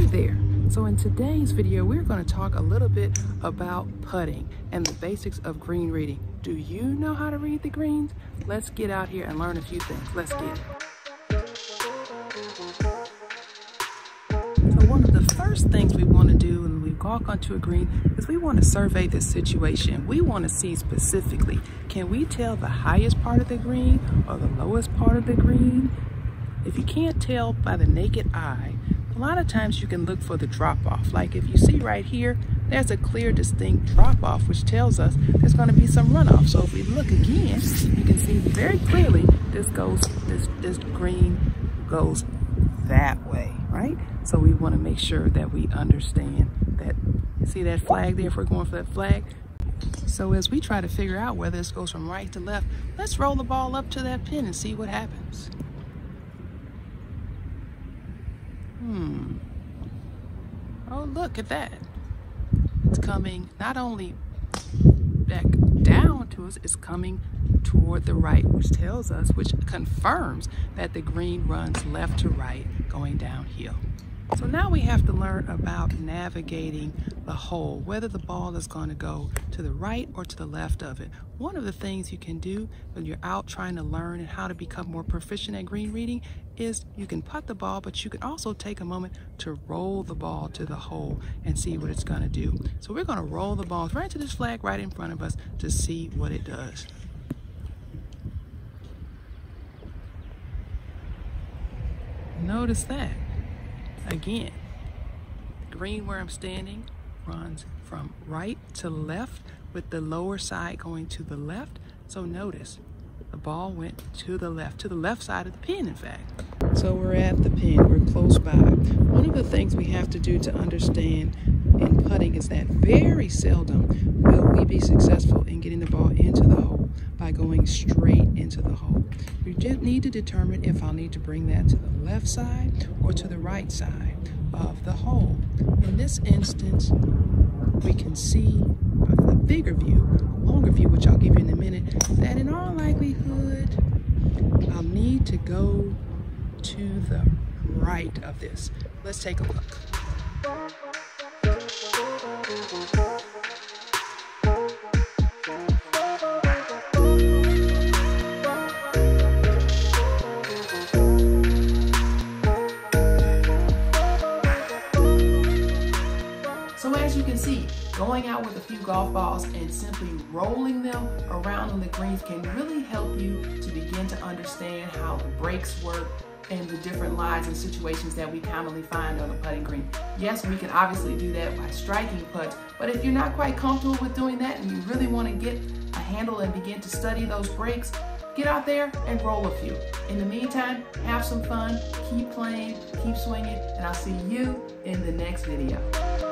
Hey there. So in today's video, we're going to talk a little bit about putting and the basics of green reading. Do you know how to read the greens? Let's get out here and learn a few things. Let's get it. So one of the first things we want to do when we walk onto a green is we want to survey the situation. We want to see specifically, can we tell the highest part of the green or the lowest part of the green? If you can't tell by the naked eye, a lot of times you can look for the drop-off. Like if you see right here, there's a clear distinct drop-off which tells us there's going to be some runoff. So if we look again, you can see very clearly this green goes that way, right? So we want to make sure that we understand that. See that flag there, if we're going for that flag? So as we try to figure out whether this goes from right to left, let's roll the ball up to that pin and see what happens. Oh, look at that. It's coming not only back down to us, it's coming toward the right, which tells us, which confirms that the green runs left to right going downhill. So now we have to learn about navigating the hole, whether the ball is going to go to the right or to the left of it. One of the things you can do when you're out trying to learn and how to become more proficient at green reading is you can putt the ball, but you can also take a moment to roll the ball to the hole and see what it's going to do. So we're going to roll the ball right to this flag right in front of us to see what it does. Notice that. Again, the green where I'm standing runs from right to left with the lower side going to the left. So notice the ball went to the left side of the pin, in fact. So we're at the pin, we're close by. One of the things we have to do to understand in putting is that very seldom will we be successful in getting the ball into the hole by going straight into the hole. We just need to determine if I'll need to bring that to the left side or to the right side of the hole. In this instance, we can see the bigger view, longer view, which I'll give you in a minute, that in all likelihood, I'll need to go to the right of this. Let's take a look. Going out with a few golf balls and simply rolling them around on the greens can really help you to begin to understand how the breaks work and the different lies and situations that we commonly find on a putting green. Yes, we can obviously do that by striking putts, but if you're not quite comfortable with doing that and you really want to get a handle and begin to study those breaks, get out there and roll a few. In the meantime, have some fun, keep playing, keep swinging, and I'll see you in the next video.